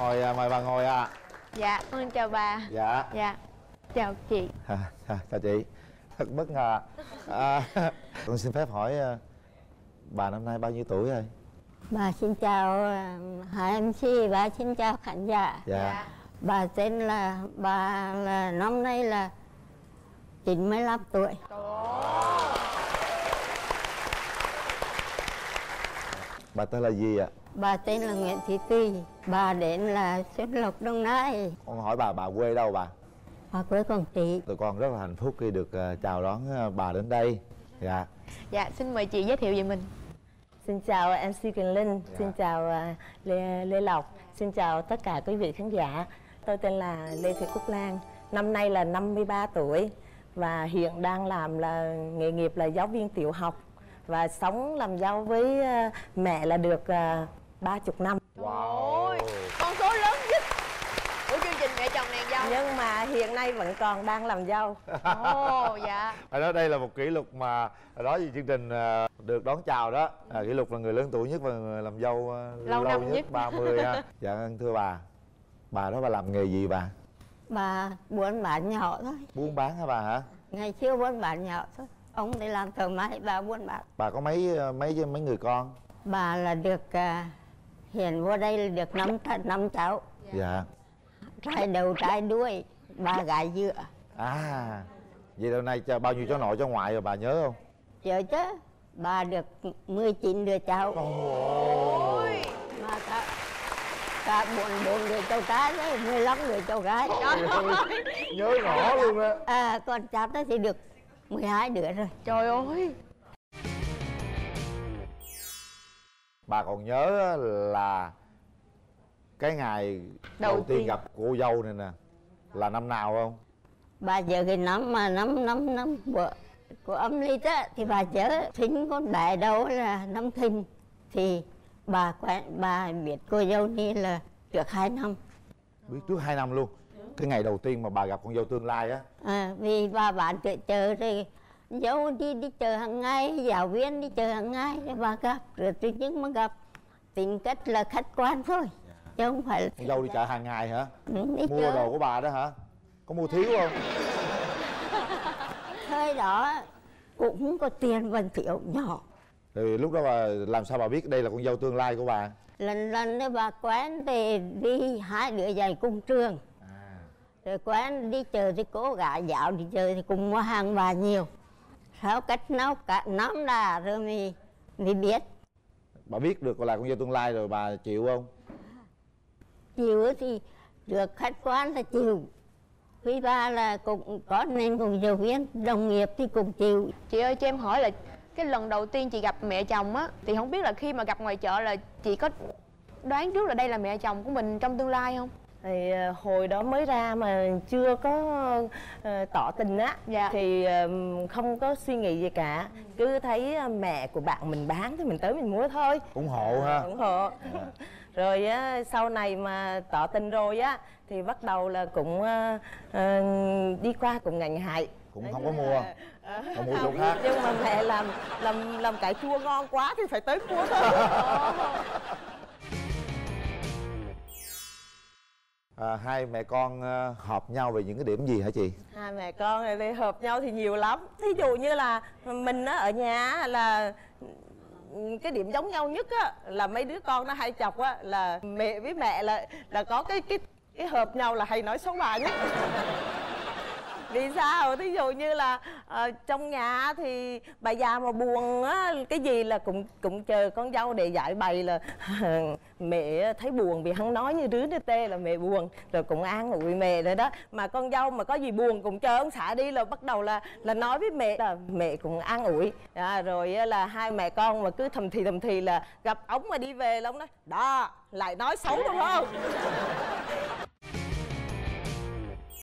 ngồi, mời bà ngồi ạ. À. Dạ, con chào bà. Dạ. Dạ. Chào chị. Chào chị. Thật bất ngờ. Con xin phép hỏi bà năm nay bao nhiêu tuổi rồi? Bà xin chào hai anh chị, bà xin chào khán giả. Dạ. Bà tên là năm nay là 95 tuổi. Bà tên là gì ạ? Bà tên là Nguyễn Thị Tuy. Bà đến là Xuất Lộc, Đông Nai. Con hỏi bà quê đâu bà? Bà quê Quảng Trị. Tụi con rất là hạnh phúc khi được chào đón bà đến đây. Dạ. Dạ, xin mời chị giới thiệu về mình. Xin chào MC Quyền Linh, dạ. Xin chào Lê Lộc, xin chào tất cả quý vị khán giả. Tôi tên là Lê Thị Cúc Lan, năm nay là 53 tuổi và hiện đang làm là nghề nghiệp là giáo viên tiểu học và sống làm dâu với mẹ là được 30 năm. Wow, con số lớn nhất của chương trình Mẹ Chồng Nàng Dâu. Nhưng mà hiện nay vẫn còn đang làm dâu. Ồ, dạ. Phải nói đây là một kỷ lục mà đó gì chương trình được đón chào đó. Kỷ lục là người lớn tuổi nhất và người làm dâu lâu nhất, 30 ha. Dạ, thưa bà đó bà làm nghề gì bà? Bà buôn bán nhỏ thôi. Buôn bán hả bà hả? Ngày xưa buôn bán nhỏ thôi. Ông để làm thợ máy, bà buôn bán. Bà có mấy người con? Bà là được hiện vô đây là được 5 cháu. Dạ. Trai đầu trai đuôi, bà gái dựa. À, vậy lâu nay bao nhiêu cháu nội cháu ngoại rồi bà nhớ không? Nhớ chứ, bà được 19 đứa cháu. Ôi. Mà cả 44 đứa cháu trai đấy, 15 đứa cháu gái. Trời ơi. Nhớ rõ luôn á. À, con cháu đó thì được 12 đứa rồi. Trời ơi. Bà còn nhớ là cái ngày đầu tiên gặp cô dâu này nè là năm nào không? Bà nhớ cái năm mà năm của âm lịch á thì bà nhớ thính con bé đâu là năm Thìn thì bà biết cô dâu đi là được 2 năm. Biết trước 2 năm luôn. Cái ngày đầu tiên mà bà gặp con dâu tương lai á. À, vì bà bạn chờ rồi dâu đi chờ hàng ngày, giáo viên đi chờ hàng ngày, bà gặp rồi tự nhiên mới gặp, tính cách là khách quan thôi. Yeah. Chứ không phải là con dâu đi chợ hàng ngày hả? Đi mua chơi. Đồ của bà đó hả? Có mua thiếu không? Thời đó cũng có tiền vẫn thiếu nhỏ. Thì lúc đó bà làm sao bà biết đây là con dâu tương lai của bà? Lần đó bà quen thì đi 2 đứa giày cùng trường. Rồi quán đi chờ thì cô gái dạo đi chơi thì cùng mua hàng bà nhiều. Sao cách nấu cả nóng là rồi mới biết. Bà biết được là con dâu tương lai rồi bà chịu không? Chịu thì được khách quán là chịu. Quý ba là cũng có nên cùng giáo viên đồng nghiệp thì cùng chịu. Chị ơi cho em hỏi là cái lần đầu tiên chị gặp mẹ chồng á thì không biết là khi mà gặp ngoài chợ là chị có đoán trước là đây là mẹ chồng của mình trong tương lai không? Thì hồi đó mới ra mà chưa có tỏ tình á. Dạ. Thì không có suy nghĩ gì cả. Cứ thấy mẹ của bạn mình bán thì mình tới mình mua thôi. Ủng hộ ha. Ủng hộ. Dạ. Rồi sau này mà tỏ tình rồi á thì bắt đầu là cũng đi qua cùng ngành hại. Cũng đấy, không có mua không mua chỗ khác. Nhưng mà mẹ làm cải chua ngon quá thì phải tới mua thôi. Hai mẹ con hợp nhau về những cái điểm gì hả chị? Hai mẹ con này thì hợp nhau thì nhiều lắm. Thí dụ như là mình ở nhà là cái điểm giống nhau nhất á, là mấy đứa con nó hay chọc á, là mẹ với mẹ là có cái hợp nhau là hay nói xấu bà nhất. Vì sao? Thí dụ như là trong nhà thì bà già mà buồn á, cái gì là cũng chờ con dâu để giải bày là mẹ thấy buồn vì hắn nói như đứa đứa tê là mẹ buồn, rồi cũng an ủi mẹ rồi đó. Mà con dâu mà có gì buồn cũng chờ ông xã đi, rồi bắt đầu là nói với mẹ là mẹ cũng an ủi. Rồi là hai mẹ con mà cứ thầm thì là gặp ống mà đi về là ông nói đó lại nói xấu đúng không?